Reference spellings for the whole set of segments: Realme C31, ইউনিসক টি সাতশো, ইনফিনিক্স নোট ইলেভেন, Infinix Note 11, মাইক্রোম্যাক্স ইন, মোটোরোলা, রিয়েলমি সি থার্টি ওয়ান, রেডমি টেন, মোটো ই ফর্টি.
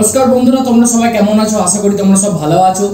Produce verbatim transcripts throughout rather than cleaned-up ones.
नमस्कार बंधुरा तुम्हारा सबाई केमन आछो आशा करी तुम्हारा सब भालो आछो।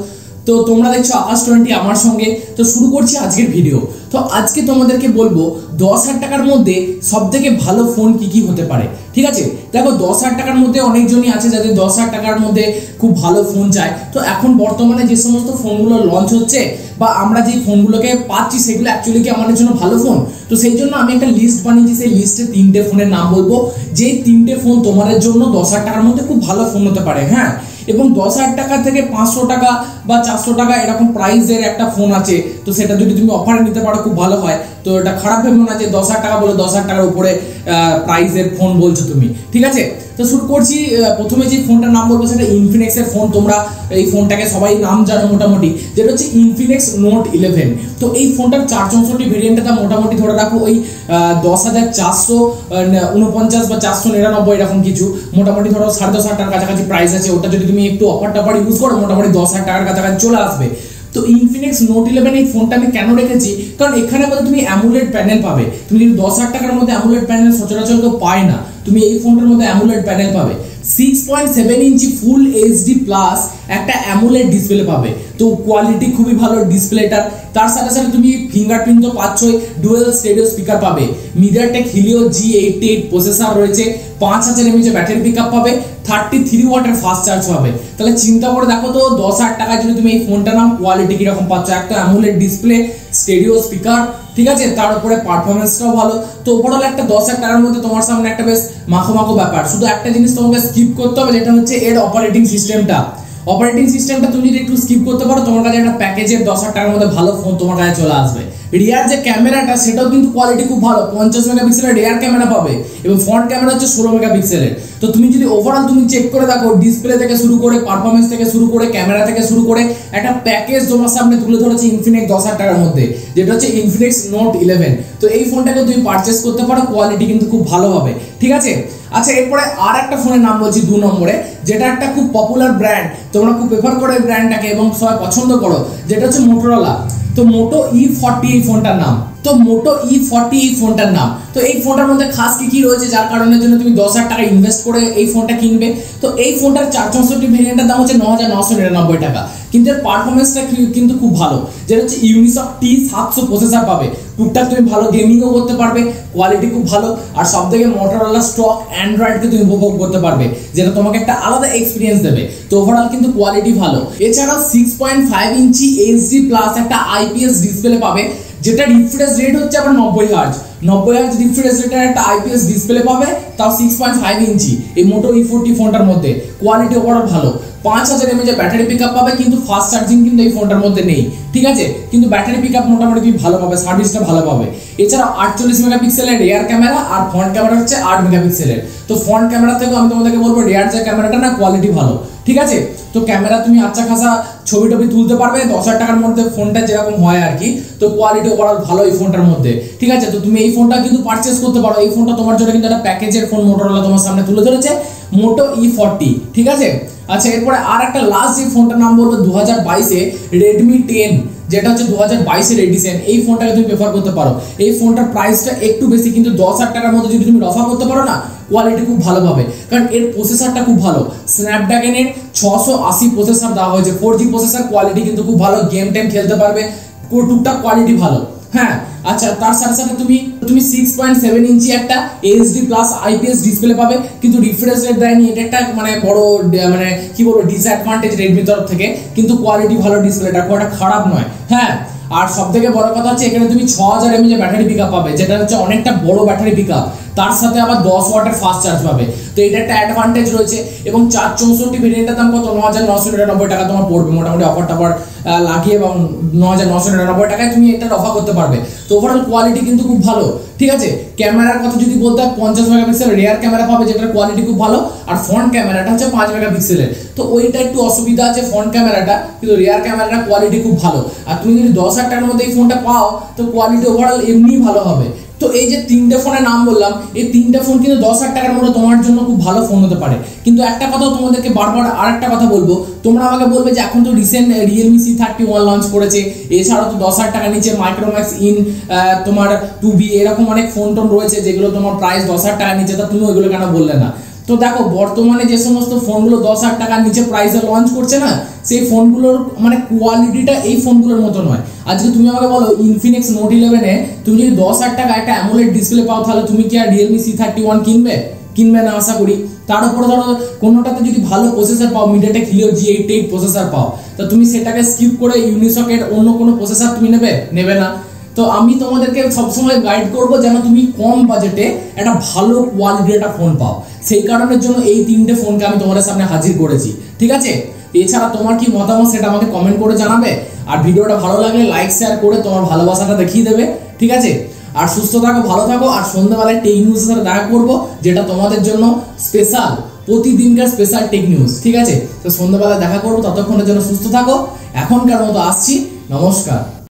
तो तुम्हारा देखो आज ट्वेंटी आमार संगे तो शुरू करछि आजकेर भिडियो। तो आज के तुम्हादेरके बोलबो दस हज़ार टाकार मध्य सबथेके भालो फोन की की होते पारे। ठीक आछे, देखो दस हज़ार टाकार मध्य अनेकजनई आछे जादेर दस हज़ार टाकार मध्य खूब भालो फोन चाय। तो एखन बर्तमाने जे समस्त फोनगुलो लंच होच्छे বা আমরা যে ফোনগুলোকে পাচ্ছি সেগুলো অ্যাকচুয়ালি কি আমাদের জন্য ভালো ফোন। তো সেই জন্য আমি একটা লিস্ট বানিয়েছি, সেই লিস্টে তিনটে ফোনের নাম বলবো, যেই তিনটে ফোন তোমাদের জন্য দশ হাজার টাকার মধ্যে খুব ভালো ফোন হতে পারে। হ্যাঁ, এবং দশ হাজার টাকা থেকে পাঁচশো টাকা বা চারশো টাকা এরকম প্রাইসের একটা ফোন আছে, তো সেটা যদি তুমি অফারে নিতে পারো খুব ভালো হয়। তো এটা খারাপ ভেবো না যে দশ হাজার টাকা বলে দশ হাজার টাকার উপরে প্রাইসের ফোন বলছো তুমি। ঠিক আছে, তো শুরু করছি। প্রথমে যে ফোনটার নাম বলবো সেটা ইনফিনিক্সের ফোন। তোমরা এই ফোনটাকে সবাই নাম জানো মোটামুটি, যেটা হচ্ছে ইনফিনিক্স নোট ইলেভেন। তো এই ফোনটার চার চৌষট্টি ভেরিয়েন্টটা মোটামুটি ধরে রাখো ওই দশ হাজার চারশো উনপঞ্চাশ বা চারশো নিরানব্বই এরকম কিছু, মোটামুটি ধরো সাড়ে দশ হাজার টাকার কাছাকাছি প্রাইস আছে। ওটা যদি তুমি একটু অফার টাফার ইউজ করো মোটামুটি দশ হাজার টাকার কাছাকাছি চলে আসবে। তো ইনফিনিক্স নোট ইলেভেন এই ফোনটা আমি কেন রেখেছি, কারণ এখানে বলতে তুমি অ্যামুলেট প্যানেল পাবে। তুমি যদি দশ হাজার টাকার মধ্যে অ্যামুলেট প্যানেল সচরাচর কেউ পায় না, তুমি এই ফোনটার মধ্যে অ্যামুলেট প্যানেল পাবে। Six point seven inch full HD plus একটা অ্যামুলেট ডিসপ্লে পাবে। তো কোয়ালিটি খুবই ভালো ডিসপ্লেটার। তার সাথে সাথে তুমি ফিঙ্গারপ্রিন্ট তো পাচ্ছই, ডুয়েল স্টেরিও স্পিকার পাবে, MediaTek Helio G eighty eight processor রয়েছে, পাঁচ হাজার এমএএইচ ব্যাটারি পিক আপ পাবে, থার্টি থ্রি ওয়াটের ফাস্ট চার্জ পাবে। তাহলে চিন্তা করে দেখো তো দশ হাজার টাকায় যদি তুমি এই ফোনটা নাও কোয়ালিটি কীরকম পাচ্ছ। একটা অ্যামুলেট ডিসপ্লে, স্টেরিও স্পিকার, ঠিক আছে, তার উপরে পারফরমেন্সটাও ভালো। তো ওভারঅল একটা দশ হাজার টাকার মধ্যে তোমার সামনে একটা বেশ মাখো মাখো ব্যাপার। শুধু একটা জিনিস তোমাকে স্কিপ করতে হবে, যেটা হচ্ছে এর অপারেটিং সিস্টেমটা। অপারেটিং সিস্টেমটা তুমি যদি একটু স্কিপ করতে পারো তোমার কাছে একটা প্যাকেজের দশ হাজার টাকার মধ্যে ভালো ফোন তোমার কাছে চলে আসবে। রিয়ার যে ক্যামেরাটা সেটাও কিন্তু কোয়ালিটি খুব ভালো, পঞ্চাশ মেগাপিক্সেলের রিয়ার ক্যামেরা পাবে এবং ফ্রন্ট ক্যামেরা হচ্ছে ষোলো মেগাপিক্সেলের। তো তুমি যদি ওভারঅল তুমি চেক করে দেখো ডিসপ্লে থেকে শুরু করে পারফরমেন্স থেকে শুরু করে ক্যামেরা থেকে শুরু করে একটা প্যাকেজ তোমার সামনে তুলে ধরেছে ইনফিনিক্স দশ হাজার টাকার মধ্যে, যেটা হচ্ছে ইনফিনিক্স নোট ইলেভেন। তো এই ফোনটাকে তুমি পারচেস করতে পারো, কোয়ালিটি কিন্তু খুব ভালো হবে। ঠিক আছে, আচ্ছা এরপরে আর একটা ফোনের নাম বলছি দু নম্বরে, যেটা একটা খুব পপুলার ব্র্যান্ড, তোমরা খুব প্রেফার করো এই ব্র্যান্ডটাকে এবং সবাই পছন্দ করো, যেটা হচ্ছে মোটোরোলা। তো মোটো ই ফর্টি এই ফোনটার নাম। তো মোটো ই ফর্টি এই ফোনটার নাম। তো এই ফোনটার মধ্যে খাস কি কি রয়েছে যার কারণের জন্য তুমি দশ হাজার টাকা ইনভেস্ট করে এই ফোনটা কিনবে। তো এই ফোনটার চার চৌষট্টি ভেরিয়েন্টের দাম হচ্ছে ন হাজার নশো নিরানব্বই টাকা, কিন্তু এর পারফরমেন্সটা কিন্তু খুব ভালো, যেটা হচ্ছে ইউনিসক টি সাতশো প্রসেসর পাবে। টুকটাক তুমি ভালো গেমিংও করতে পারবে, কোয়ালিটি খুব ভালো, আর সব থেকে মোটরোলা স্টক অ্যান্ড্রয়েডকে তুমি উপভোগ করতে পারবে, যেটা তোমাকে একটা আলাদা এক্সপিরিয়েন্স দেবে। তো ওভারঅল কিন্তু কোয়ালিটি ভালো। এছাড়াও six point five inch HD plus একটা আইপিএস ডিসপ্লে পাবে, যেটা রিফ্রেশ রেট হচ্ছে আবার নব্বই হার্জ। নব্বই হার্জ রিফ্রেশ রেটের একটা আইপিএস ডিসপ্লে পাবে, তাও সিক্স পয়েন্ট ফাইভ ইঞ্চি এই মোটো ই ফোরটি ফোনটার মধ্যে। কোয়ালিটি ওভারঅল ভালো, পাঁচ হাজার এমএএইচ ব্যাটারি পিক আপ পাবে, কিন্তু ফাস্ট চার্জিং কিন্তু এই ফোনটার মধ্যে নেই। ঠিক আছে, কিন্তু ব্যাটারি পিক আপ মোটামুটি তুমি ভালো পাবে, সার্ভিসটা ভালো পাবে। এছাড়া আটচল্লিশ মেগাপিক্সেলের রিয়ার ক্যামেরা আর ফ্রন্ট ক্যামেরা হচ্ছে আট মেগাপিক্সেলের। তো ফ্রন্ট ক্যামেরা থেকে আমি তোমাদেরকে বলবো রিয়ার যে ক্যামেরাটা না কোয়ালিটি ভালো। ঠিক আছে, তো ক্যামেরা তুমি আচ্ছা খাসা ছবি টবি তুলতে পারবে দশ হাজার টাকার মধ্যে, ফোনটা যেরকম হয় আর কি। তো কোয়ালিটি ওভারঅল ভালো এই ফোনটার মধ্যে। ঠিক আছে, তো তুমি এই ফোনটা কিন্তু পারচেস করতে পারো, এই ফোনটা তোমার জন্য কিন্তু একটা প্যাকেজের ফোন মোটোরোলা তোমার সামনে তুলে ধরেছে মোটো ই ফর্টি। ঠিক আছে, আচ্ছা এরপরে আর একটা লাস্ট যে ফোনটার নাম বলবো দু হাজার বাইশে রেডমি টেন, যেটা হচ্ছে দু হাজার বাইশের এডিশন। এই ফোনটাকে তুমি প্রেফার করতে পারো, এই ফোনটার প্রাইসটা একটু বেশি, কিন্তু দশ হাজার টাকার মধ্যে যদি তুমি অফার করতে পারো না কোয়ালিটি খুব ভালো পাবে, কারণ এর প্রসেসরটা খুব ভালো। স্ন্যাপড্রাগনের ছশো আশি প্রসেসর দেওয়া হয়েছে, ফোর জি প্রসেসর, কোয়ালিটি কিন্তু খুব ভালো, গেম টাইম খেলতে পারবে, টুকটাক কোয়ালিটি ভালো। হ্যাঁ, আচ্ছা তার সাথে সাথে তুমি তুমি সিক্স পয়েন্ট সেভেন ইঞ্চি একটা এইচডি প্লাস আইপিএস ডিসপ্লে পাবে, কিন্তু রিফ্রেশ রেট দেয়নি, এটা একটা মানে বড় মানে কি বলবো ডিসঅ্যাডভান্টেজ রেডমির তরফ থেকে, কিন্তু কোয়ালিটি ভালো ডিসপ্লেটা, খুব একটা খারাপ নয়। হ্যাঁ, আর সব থেকে বড় কথা হচ্ছে এখানে তুমি ছ হাজার এমএএইচ ব্যাটারি পিক আপ পাবে, যেটা হচ্ছে অনেকটা বড় ব্যাটারি পিক আপ, তার সাথে আবার দশ ওয়াটের ফাস্ট চার্জ পাবে। তো এটা একটা অ্যাডভান্টেজ রয়েছে। এবং চার চৌষট্টি ভেরিয়েন্টের দাম কত, ন হাজার নশো নিরানব্বই টাকা তোমার পড়বে, মোটামুটি অফার টাফার লাগিয়ে এবং ন হাজার নশো নিরানব্বই টাকায় তুমি এটা অফার করতে পারবে। তো ওভারঅল কোয়ালিটি কিন্তু খুব ভালো। ঠিক আছে, ক্যামেরার কথা যদি বলতে হয় পঞ্চাশ মেগাপিক্সেল রিয়ার ক্যামেরা পাবে, যেটার কোয়ালিটি খুব ভালো, আর ফ্রন্ট ক্যামেরাটা হচ্ছে পাঁচ মেগাপিক্সেলের। তো ওইটা একটু অসুবিধা আছে ফ্রন্ট ক্যামেরাটা, কিন্তু রিয়ার ক্যামেরাটা কোয়ালিটি খুব ভালো। আর তুমি যদি দশ হাজার টাকার মধ্যে এই ফোনটা পাও তো কোয়ালিটি ওভারঅল এমনিই ভালো হবে। তো এই যে তিনটে ফোনের নাম বললাম, এই তিনটে ফোন কিন্তু দশ হাজার টাকার মধ্যে তোমার জন্য খুব ভালো ফোন হতে পারে। কিন্তু একটা কথা তোমাদেরকে বারবার আর একটা কথা বলবো, তোমরা আমাকে বলবে যে এখন তো recent রিয়েলমি সি থার্টি ওয়ান launch করেছে, এছাড়াও তো দশ হাজার টাকা নিচে মাইক্রোম্যাক্স ইন তোমার টু বি এরকম অনেক ফোন টোন রয়েছে, যেগুলো তোমার প্রাইস দশ হাজার টাকা নিচে, তা তুমি ওইগুলো কেন বললে না। तो देखो बर्तमाने जे समस्त फोनगुलो दस हज़ार टाकार नीचे प्राइसे लॉन्च करछे ना सेई फोनगुलोर माने क्वालिटीटा एई फोनगुलोर मतो नय। आजके तुमि आमाके बोलो इनफिनिक्स नोट इलेवन ए तुमि जोदि दस हज़ार टाका एकटा एमोलेड डिसप्ले पाओ ताहले तुमि कि आर रियलमी सी थर्टी वन किनबे किनबे ना आशा करी। तार उपरे धरो कोनोटाते जोदि भालो प्रसेसर पाओ मिडटे क्लियर जी अट्ठासी प्रसेसर पाओ तो तुमि सेटाके स्किप करे यूनिसकेट अन्य कोनो प्रसेसर तुमि नेबे नेबे ना। तो आमी तोमादेरके सब समय गाइड करब जेन तुमि कम बाजेटे एकटा भालो क्वालिटीर एकटा फोन पाओ। সেই কারণের জন্য এই তিনটে ফোনকে আমি তোমাদের সামনে হাজির করেছি, ঠিক আছে। এছাড়া তোমার কি মতামত সেটা আমাকে কমেন্ট করে জানাবে, আর ভিডিওটা ভালো লাগলে লাইক শেয়ার করে তোমার ভালোবাসাটা দেখিয়ে দেবে, ঠিক আছে। আর সুস্থ থাকো, ভালো থাকো, আর সন্ধ্যাবেলায় টেক নিউজের সাথে দেখা করবো, যেটা তোমাদের জন্য স্পেশাল প্রতিদিনকার স্পেশাল টেক নিউজ, ঠিক আছে। তো সন্ধ্যাবেলায় দেখা করবো, ততক্ষণের জন্য সুস্থ থাকো। এখনকার মতো আসছি, নমস্কার।